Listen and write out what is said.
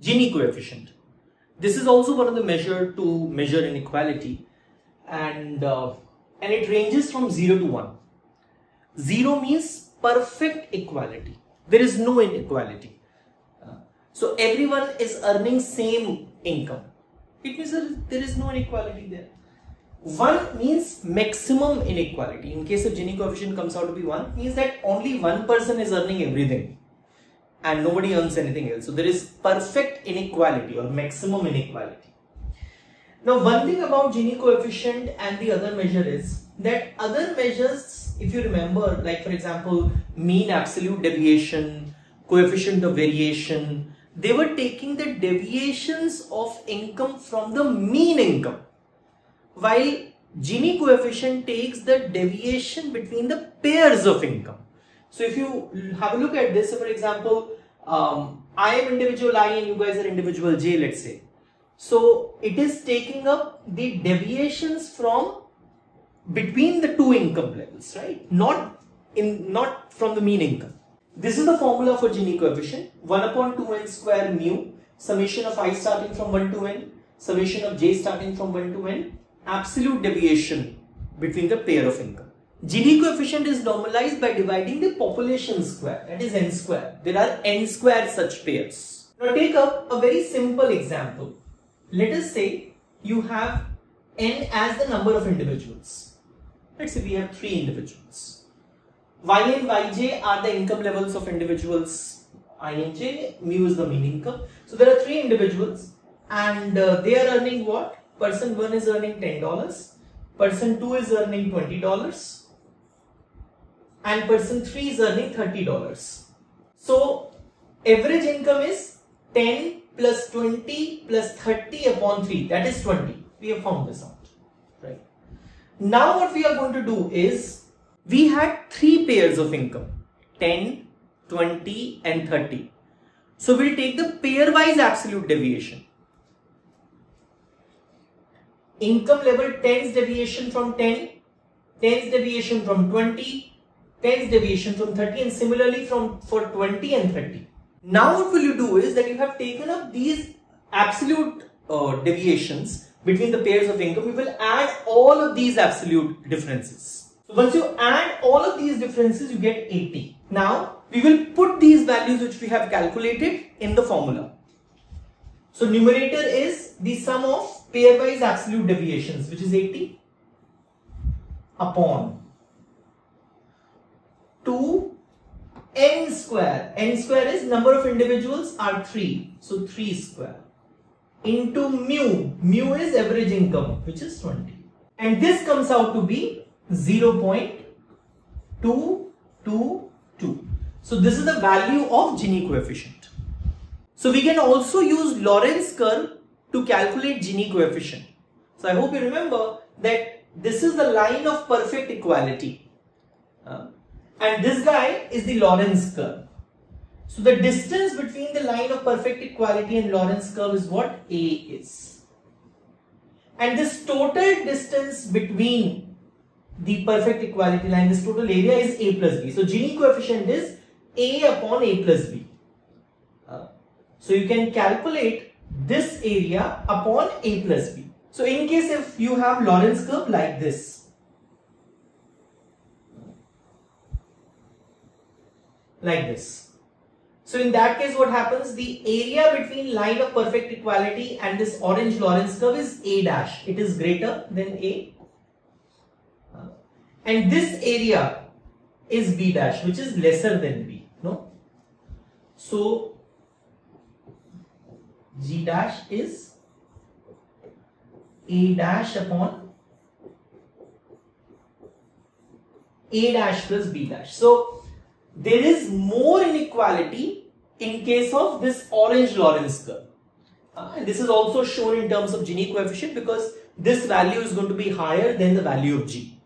Gini coefficient. This is also one of the measures to measure inequality, and it ranges from 0 to 1. 0 means perfect equality. There is no inequality. So everyone is earning same income. It means there is no inequality there. 1 means maximum inequality. In case of Gini coefficient comes out to be 1, means that only one person is earning everything and nobody earns anything else. So there is perfect inequality or maximum inequality. Now, one thing about Gini coefficient and the other measure is that other measures, if you remember, like for example, mean absolute deviation, coefficient of variation, they were taking the deviations of income from the mean income, while Gini coefficient takes the deviation between the pairs of income. So if you have a look at this, so for example, I am individual I and you guys are individual J, let's say. So it is taking up the deviations from between the two income levels, right? Not from the mean income. This is the formula for Gini coefficient: 1/2n² mu, summation of I starting from 1 to n, summation of j starting from 1 to n, absolute deviation between the pair of income. Gini coefficient is normalized by dividing the population square, that is n square. There are n square such pairs. Now take up a very simple example. Let us say you have n as the number of individuals. Let's say we have 3 individuals. Y and Yj are the income levels of individuals I and j, mu is the mean income. So there are 3 individuals and they are earning what? Person 1 is earning $10, person 2 is earning $20 and person 3 is earning $30. So average income is 10 plus 20 plus 30 upon 3, that is 20. We have found this out, right? Now what we are going to do is, we had 3 pairs of income, 10, 20 and 30. So we'll take the pairwise absolute deviation. Income level 10's deviation from 10, 10's deviation from 20, 10's deviation from 30, and similarly for 20 and 30. Now what will you do is that you have taken up these absolute deviations between the pairs of income. You will add all of these absolute differences. Once you add all of these differences, you get 80. Now, we will put these values which we have calculated in the formula. So, numerator is the sum of pairwise absolute deviations, which is 80, upon 2n square. N square is number of individuals are 3. So, 3 square into mu. Mu is average income, which is 20. And this comes out to be 0.222. So this is the value of Gini coefficient. So we can also use Lorenz curve to calculate Gini coefficient. So I hope you remember that this is the line of perfect equality, and this guy is the Lorenz curve. So the distance between the line of perfect equality and Lorenz curve is what A is. And this total distance between the perfect equality line, this total area is A plus B. So Gini coefficient is A upon A plus B. So you can calculate this area upon A plus B. So in case if you have Lorenz curve like this, so in that case what happens, the area between line of perfect equality and this orange Lorenz curve is A dash. It is greater than A. And this area is B dash, which is lesser than B, no? So G dash is A dash upon A dash plus B dash. So there is more inequality in case of this orange Lorenz curve. And this is also shown in terms of Gini coefficient because this value is going to be higher than the value of G.